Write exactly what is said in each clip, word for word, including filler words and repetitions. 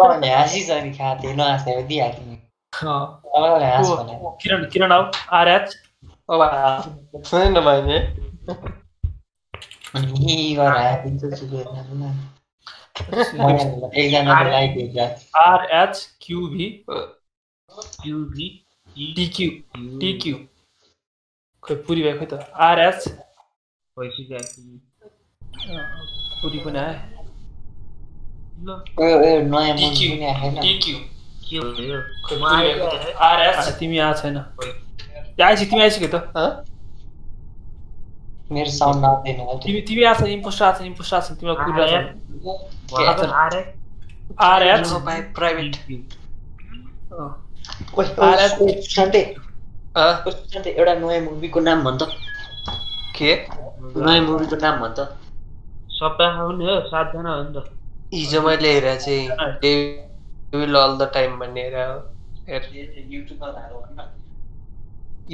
हंसी से दिखाते हैं, नहाते हैं, दिया कि नहीं। हाँ अब हंस बने। किरण किरण आओ आरएच। ओ भाई सुन ना भाई ने ये वाला पिक्चर चुके ना ना एक जाना लाइक दे जा आरएच क्यू भी Q G T Q T Q कोई पूरी भाई कोई तो आरएच वैसी जाती पूरी बना है लो ए नया मॉडल में है ना टीक्यू क्यू आरएस तिमी आ छैन यार तिमी आइस के त ह मेरो साउन्ड ना दिनु हो तिमी तिमी आछ इम्पोस्टर आछ इम्पोस्टर आछ तिम्रो कुरा छ आरएस आरएस भाइ प्राइवेट ओइ आरएस छन्ते अ छन्ते एउटा नयाँ मुभीको नाम भन त के नयाँ मुभीको नाम भन त सबै हुने हो सात जना हो नि त हिजो मैले हेरा चाहिँ डेविल अल द टाइम भन्ने हेरा हो युट्युबमा आयो हैन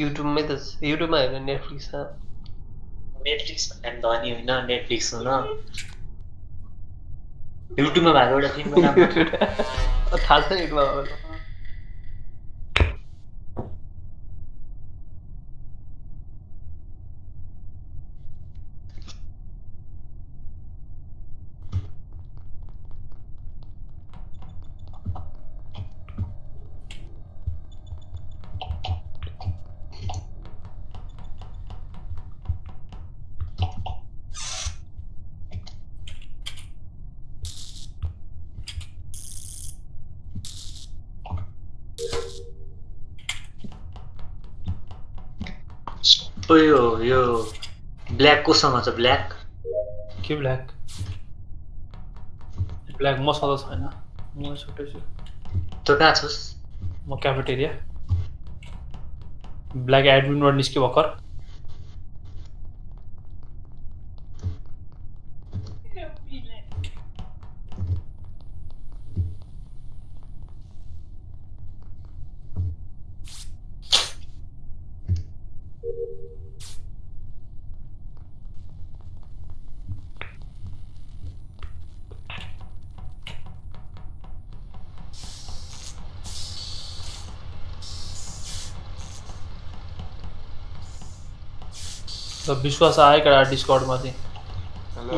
युट्युबमै त युट्युबमा हैन नेटफ्लिक्समा नेटफ्लिक्स भन्ने धनी हैन नेटफ्लिक्स हो न युट्युबमा भएको एउटा फिल्मको नाम थाहा छ युट्युबमा ओ यो यो ब्ल्याक को सँग छ ब्ल्याक के ब्ल्याक ब्ल्याक म सधैं छैन म छोटो छु त कहाँ छस् म क्याफेटेरिया ब्ल्याक एडमिन बाट निस्के भर्खर सब विश्वास आए करा डिस्कॉर्ड में से हेलो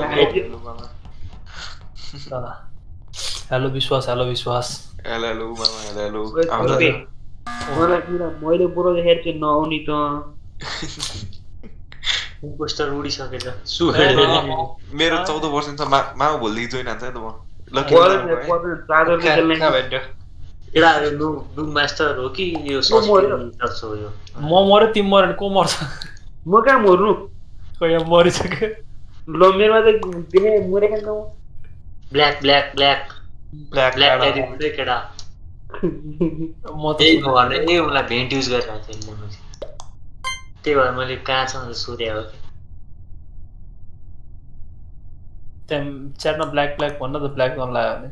हेलो विश्वास हेलो विश्वास हेलो हेलो मामा हेलो हेलो होला किरा मैले पुरो हेर के नआउनी त इम्पोस्टर उडी सकेछ सु मेरो चौध वर्ष सम्म माउ भोल्दै जोइन हुन्छ नि त म लकी पर्दर चादर खेल्ने का भेट्यो एडा नु नु मास्टर हो कि यो सस्पेन्ड मिटर हो यो म मरे तिमी मरे को मर्छ म कहाँ मर्नु कया मरिसके ल मेरोमा त दिने मरेको न black black black black black त्यही केडा म त भने ए उला भेन्ट युज गरेर छैन म त्यही भएर मैले कहाँ छ भनेर सोधे हो त्यम च्याटमा ब्ल्याक ब्ल्याक भन्न त ब्ल्याक गर्न लाग्यो भने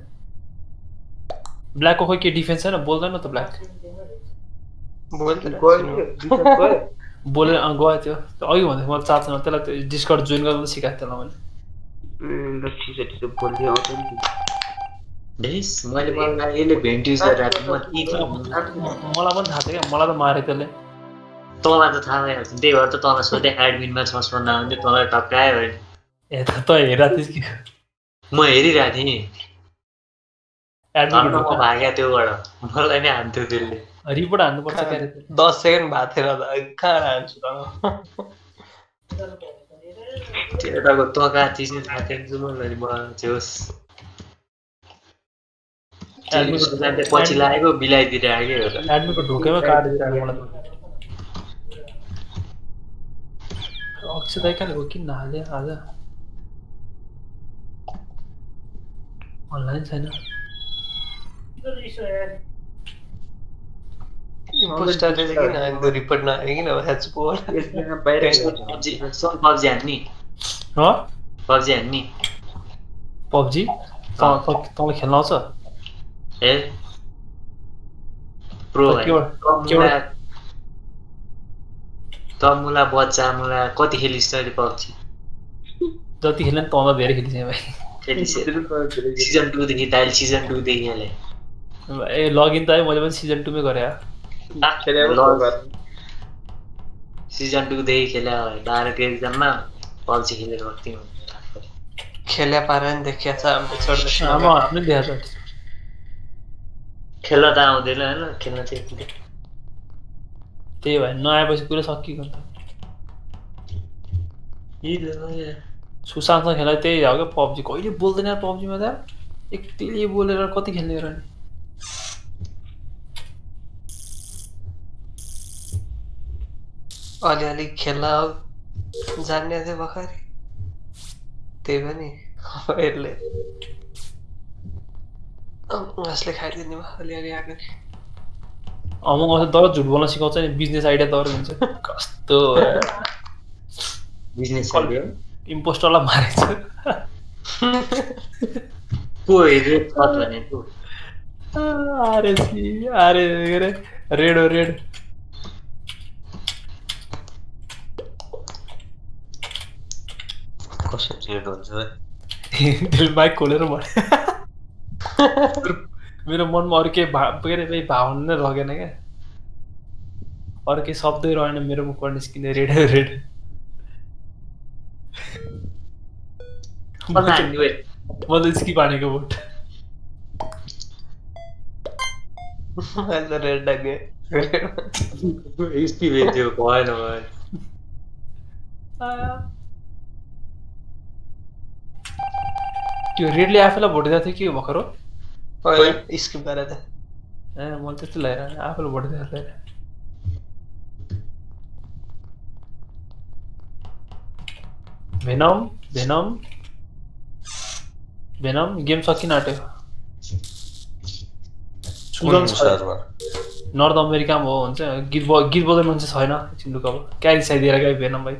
ब्ल्याकको खोइ के डिफेन्स छैन बोल्दैन त ब्ल्याक बोल्दैन डिफेन्स भयो बोले गयो त्यो अघि भन्दै म चाहन्छु न त्यसलाई डिस्कर्ड जोइन गर्न सिकाए त्यसलाई मैले ल ठीक छ त्यो बोल्दै आउँछ नि बेस मैले मलाई यसले भेन्टिज गरेर म के मलाई पनि थाहा थियो मलाई त मारे त्यसले तँलाई त थाहा भएन त्यही भएर त तँलाई सोधे एडमिनमा छस् भन्दा हुन्थ्यो तँलाई टक्कायो होइन ए त त हेरिरहेको थिइस् कि म हेरिरहेको थिएँ एडमिनमा भाग्या त्योबाट मलाई नै हान्थ्यो त्यसले रिपोर्ट हान्नु पर्छ के दस सेकेन्ड भाथेर कहाँ हान्छु त त्यताको त कहाँ चिज नि थाहा थिएन जुन मैले बनाउँछोस् एडमिनको पछि लागेको बिलाइदिरहेको के हो त एडमिनको ढोकेमा काट दिइरहेको मलाई अक्षदाई कहाँले गयो किन नहाले आज अनलाइन छैन इम्पोस्टर ले लेकिन आंदो रिपोर्ट ना लेकिन अब हेड सपोर्ट इसमें बाहर पबजी सब पबजी आनी हाँ पबजी आनी पबजी तो तो तो मैं खेलना होता है प्रो है तो मुला बहुत ज़्यादा मुला कोटी हिलिस्टर पबजी तो तीन खेलने तो मैं बेर खेलते हैं भाई सीजन टू देखि डायल सीजन टू देखि हैले ए लॉगिन त मैले पनि सीजन टू मै गरे आ खेले सीजन टू देखि खेला डायरेक्ट एग्जाम मा पल्सी खेले गर्थ्यो खेले पारन देखिया छ हम छोड दे हम हमले देया छ खेल्न त आउँदैन हैन खेल्न चाहिँ त्यही भए नआएपछि पुरै सकि गयो यी ल सुशांत से खेला तेज आओगे पबजी कोई नहीं बोल देना पबजी में था एक तेली बोले रहा कोती खेलने रहा नहीं आले आले खेला जानने से बखारी तेवनी हमारे ले असली खाई देने में आले आले आगे आमों को से दौर जुड़ बोलना सिखाओ नहीं बिजनेस आइडिया दौर में से कस्तो बिजनेस आइडिया इम्पोस्टर ला मारे छ कोई रे बात भने तो अरे सी अरे रे रेड ओ रेड कसम रेड हो जो दिल बाइक कोलेर मारे मेरो मन मर के के भाई भावन नै रगेन के और के शब्दै रहेन मेरो मुखबाट निस्किने रेड रेड मतलब इसकी पानी का बोट ऐसा रेड लग गया इसकी वीडियो कॉल ना भाई क्यों रेड ले आप लोग बोट जाते क्यों बकरो कोई इसकी बारे में है मॉल्टे तो ले रहा है आप लोग बोट जाते हैं वेनम वेनम वेनम गेम सकिन आटे सुदन सर्वर नॉर्थ अमेरिका मा हुन्छ गीत गीत बोल्दै मान्छे छैन एकछिन लुकाउ क्यारी साइड दिएर गए वेनम भाइ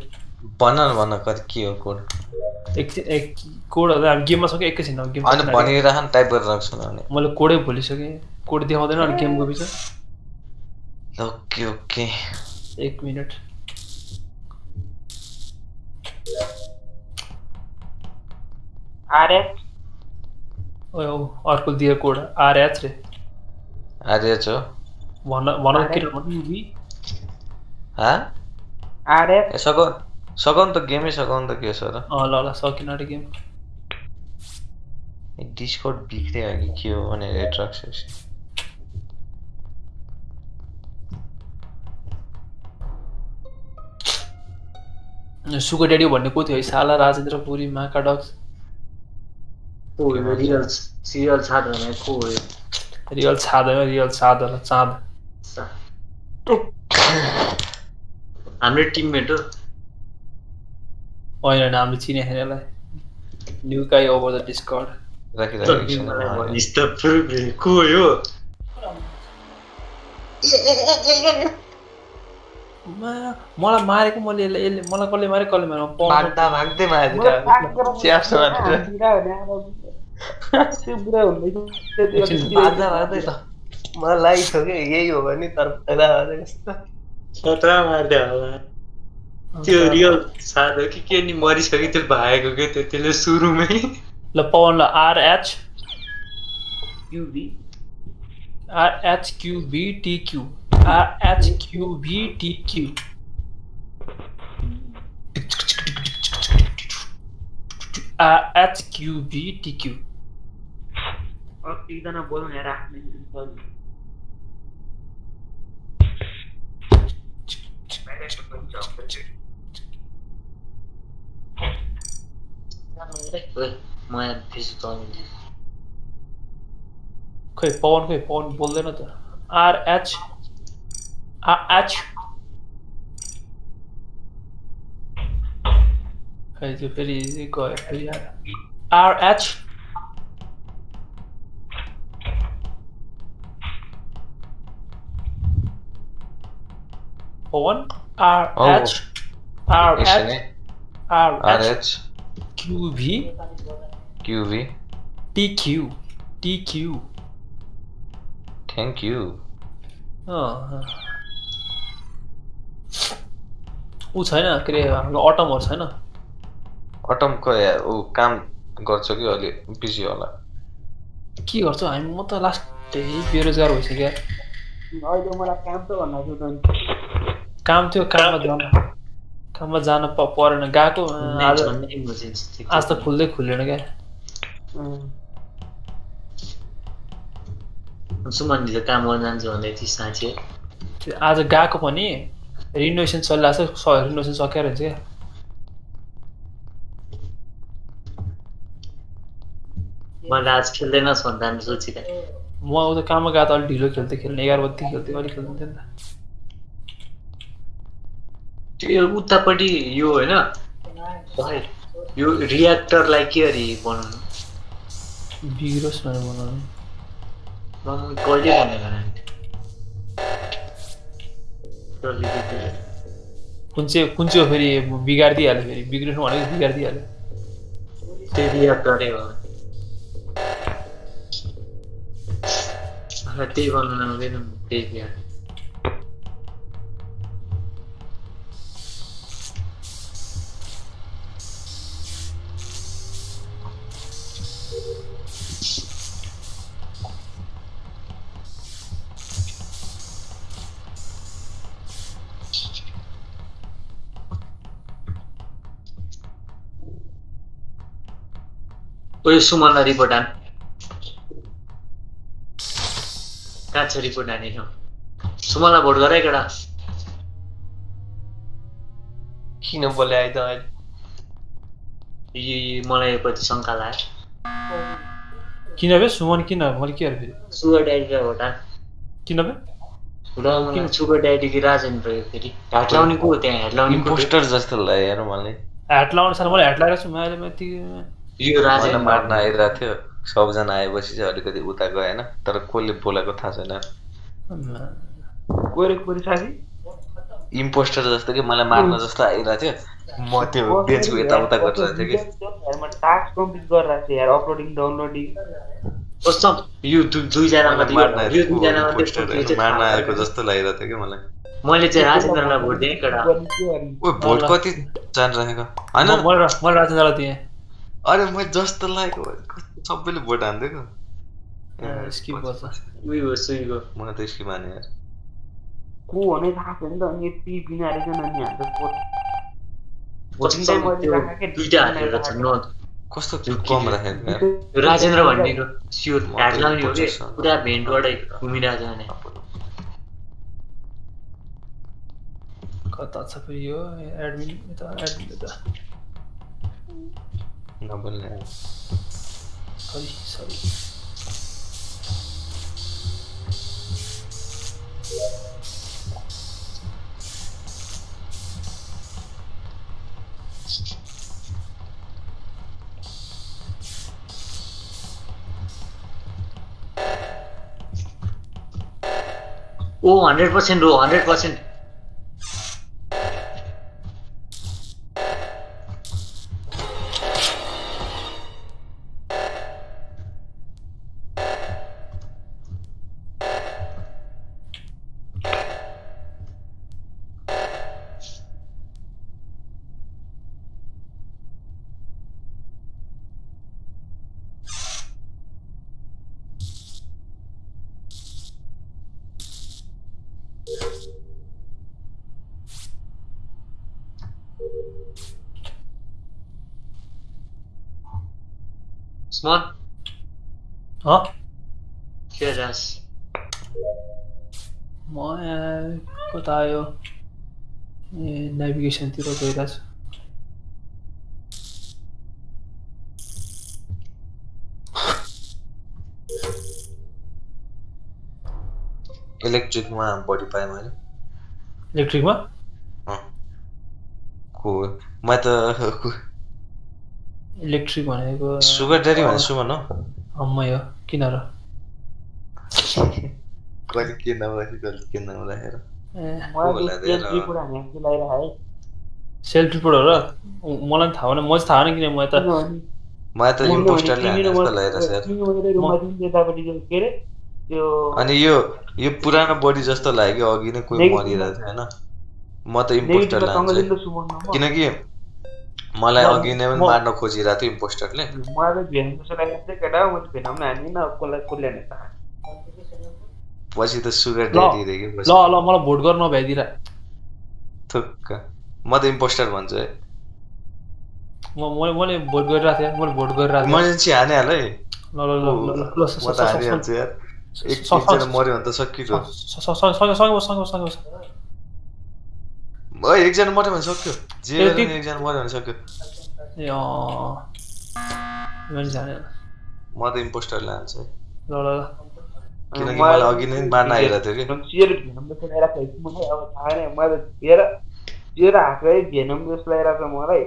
बना बना कर के हो कोड एक एक कोड हो हामी गेम मा सके एकैछिन गेम अनि भनिराखन टाइप गरेर राख्छु अनि मैले कोडै भुलि सके कोड देखाउँदैन अनि गेम गएपछि ओके ओके एक मिनेट आरएच ओय और कुल दिए कोड आरएच रे आरएच हो वन वन के वी ह आरएच सको सकोन तो गेम ही सकोन तो के सर अ ल ल सकिन आटे गेम एक डिस्कॉर्ड बिग्रे आगे के हो भने एट्रक्सेस सुगर डैडी भन्ने को थियो साला राजेन्द्र पुरी माका डक्स ओ रियल सीरियल छाद में को रियल छाद है रियल छाद वाला छाद हमरे टीममेट हो ओय न नाम चिने हैला new guy over the Discord राखी राखी इस्ता प्रूफ को यो म मलाई मारेको मैले यसले मलाई कसले मारे कसले मारे भाग्दा भाग्दै मारेछ च्याप्स मारेछ त्यो बुरा हुँदैन त्यो बाजा बाजा त मलाई छ के यही हो भने तर पहिला भने जस्तो छत्रा मार्दै होला त्यो रियल साधो कि के नि मरिसक्यो त्यो भागेको के त्यो त्यसले सुरुमै ल पवन ल R H Q B R H Q B T Q R H Q B T Q R H Q B T Q और सीधा ना बोलूं यार आपने मैंने तो बंद जाओ बच्चे ना मेरे मैं फिर तो नहीं कोई पॉन कोई पॉन बोल देना तो आर एच आर एच है तो फिर इजी कोई फिर यार R H On R H R H R H Q V Q V T Q T Q Thank you. हाँ वो सही ना करे ऑटम और सही ना ऑटम को वो काम गर्छ कि अहिले बिजी होला के गर्छ हामी म त लास्ट बेरोजगार भइसक्यो अहिले मलाई काम त भन्नु थियो त काम थियो काममा जान काममा जान परेन गाको आज इमर्जेन्सी आज त फुल्दै खुलेन के सुमनले काम गर्न जान्छ भन्दै थिए साँच्चै आज गाको पनि रिनोभेसन चलिरहेको छ रिनोभेसन सकेर हुन्छ क्या मैले आज खेल्दैन भन्दा नि सोचेका म उता काममा गएको अलि ढिलो खेल्थे खेल्ने एघार बजी खेल्थे अलि खेल्थेँ नि त त्यो उतापट्टि यो होइन यो रियाक्टरलाई के अरे बनाउनु बिग्रोस् भनेर बनाउनु म कहिले भनेको कुन चाहिँ कुन चाहिँ फेरि बिगारिदिहाल्यो फेरि बिग्रिनु भनेको बिगारिदिहाल्यो त्यो रियाक्टरै हो I think I'm gonna win him big yeah. Oh, you summon a report done. That's a report, Danny. Someone about the regular Kinobola died. You Malay put some color. Kinabus, one kina, one care. Sugar daddy, water. Kinabus? Long sugar daddy, grass and bravery. At long good, at long posters just a layer, Malay. At long, some atlas, Madame. You rather not either. सब जना आएपछि अलिकति उता गएन तर कोले बोलाको थाहा छैन कोरे कोरे साथी इम्पोस्टर जस्तो के मलाई मार्न जस्तो आइरा थियो म त्यो बेचको यता उता गरिरहेको थिए के यार म टास्क कम्प्लिट गरिरहेको थिए यार अपलोडिङ डाउनलोडिङ जस्तो यो दुई जनामा मार्न यो दुई जनामा त्यस्तो मार्न आएको जस्तो लागिरहेको थियो के मलाई मैले चाहिँ राजेन्द्रलाई भोट दिएँ कडा ओइ भोट कति जान राखेको हैन म म राजेन्द्रलाई दिएँ अरे म जस्तो लागेको सबैले भोट हान्दै गयो ए स्किप गर्छ उही हो सही हो म त स्किप माने यार को भने थाहा छैन त अनि पी बिना रहेछ अनि हाम्रो भोट भोटिङ चाहिँ मैले राखेको के दुईटा हालेर छ न कस्तो कम राखेको यार राजेन्द्र भन्नेको स्योर ढाड लाउने हो के पुरा भेन्टबाटै घुमिरा जाने कता छ फेरि यो एडमिन त एडमिन त नबोल्ने Sorry, sorry. Oh, hundred percent, oh, hundred percent. Small? Huh? Hear us. My, what are you? Navigation to the us. Electric man, body by man. Electric man? Huh. Cool. Matter. Electric भनेको sugar dairy भने सुमन हो अम्मा यो किन र कहिले के नाम राखि कहिले के नाम राखेर सेल्फ रिपोर्ट हामी के लाइरा है सेल्फ रिपोर्ट हो र मलाई थाहा भएन म चाहिँ थाहा हैन किन म त म त इम्पोस्टरले हामी जस्तो लाइरा सर अनि यो यो पुरानो बडी जस्तो लाग्यो अघि नै कोही मरिरहेको थियो हैन म त इम्पोस्टरले किनकि मलाई अघि नै पनि मार्न खोजिरा थियो इम्पोस्टरले मलाई भेन्सलाई चाहिँ केटा हुन्छ भेनाम नानी न कोलाई कोले नेता पछि त सुगर ड्याडी रे के पछि ल ल मलाई भोट गर्न भ्याइदिरा थुक्क म त इम्पोस्टर भन्छु है म मैले मैले भोट गरिरा थिए मैले भोट गरिरा थिए मैले चाहिँ हाने हाल है ल ल ल ल म त हाने हाल्छु यार एक एकजना मर्यो भने त सकियो सँग सँग सँग सँग ओ एकजना मर्यो भने सक्यो जे एकजना मर्यो भने सक्यो ए अ मैले जाने म त इम्पोस्टर लान्छु है ल ल किनकि मलाई अघि नै मार्न आइरा थियो के सियर भेनमले खेलेरा थियो म अब थाहा नै मैले हेर हेर हाकै भेनमले खेलेरा छ मलाई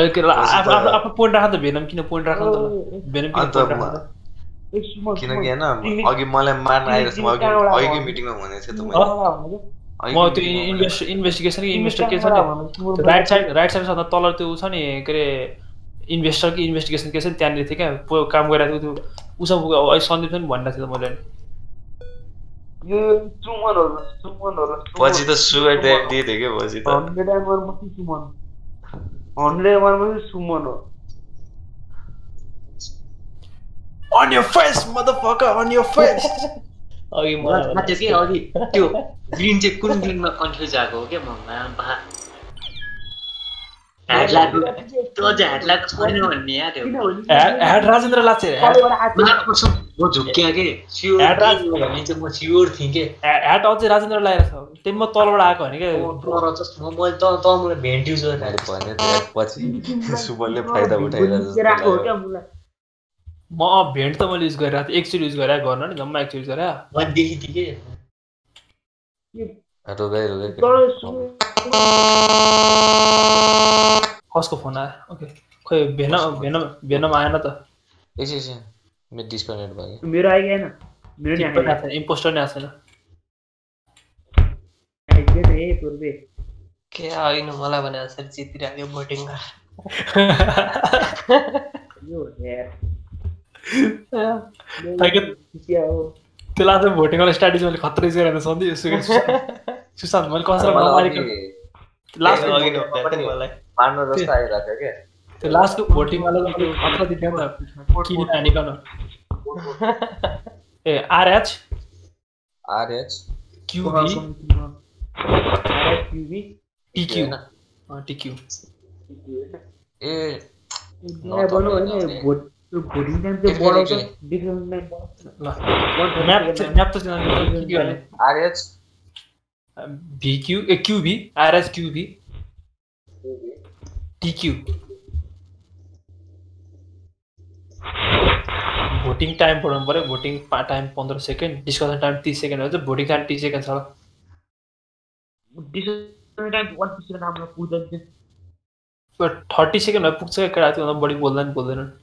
ए के आफ्नो आफ्नो पोइन्ट राख्न त भेनम किन पोइन्ट राख्न त भेनम किन पोइन्ट राख्न त किनकि हैन अघि मलाई मार्न आइरहेछ म अघि अघिको मिटिङमा भनेको थिएँ त मैले म त्यो इन्भेस्ट इन्भेस्टिगेसन कि इन्भेस्टर के छ नि राइट साइड राइट साइड भन्दा तल त्यो छ नि के रे इन्भेस्टर कि इन्भेस्टिगेसन के छ नि त्यहाँनिर थियो क्या काम गरिरहेको थियो त्यो उसो अहिले सन्दीप पनि भनिरहेको थियो मैले यो सुमनहरु सुमनहरु पछि त सुगर ड्याडी थियो के पछि त हन्ड्रेड एमआरमा पनि सुमन हन्ड्रेड एमआरमा पनि सुमन हो On your face, motherfucker! On your face! Okay, man. That's it. Okay. Dude, green check, green green. Man, confused. Okay, man. Man, bah. Ad lag. Toh ja ad lag. Sorry, man. Yeah, dude. Ad Rajendra lag se. Man, kosam. वो झुक के आगे. Ad Rajendra. मैं जब मैं sure थी के. Ad आज Rajendra लाया था. तेरे में तौल बड़ा आया कौन है क्या? तौल और जस्ट मोबाइल तो तो हमने बैंडिंग जो है. पाने तो पच्चीस सुबह ले फायदा उठाएगा. म भेन्ट त मैले युज गरिरा थिए एकचोटी युज गरेर गर्न नि जम्मा एकचोटी गरे म देखि थिए के आटो गए कसको फोन आयो ओके खै भेन भेन भेनमा आएन त एकछिन एकछिन म डिस्कनेक्ट भयो मेरो आएन मेरो नि आएन इम्पोस्टर नि आएन आइदिए नि पूर्वे के आइन मलाई भने सर जितिराख्यो भोटिङ यो यार ताकि तेरा तो वोटिंग वाले स्ट्रेटजी वाले खतरे से रहने सोंदी इसके सुशांत मल कौन सा मारी कर लास्ट में वोटिंग वाला मानो रास्ता ही रहता है क्या तो लास्ट में वोटिंग वाला तो खतरा दिखता है कि नहीं निकालना A R H R H Q B R H Q B T Q हाँ टी क्यू ए नहीं बनो नहीं वोट तो बोरिंग टाइम से बोर होता है डिफरेंट में बोर मैप मैप तो चलाने क्यों है RH BQ QB RH QB TQ voting time पढ़ना पड़े वोटिंग टाइम पंद्रह सेकंड डिस्कशन टाइम तीस सेकंड है तो वोटिंग टाइम तीस सेकंड साला डिस्कशन टाइम वन सेकंड हम लोग पूछते हैं पर थर्टी सेकंड में पूछ सके कराते हैं तो बड़ी बोलना नहीं बोलते हैं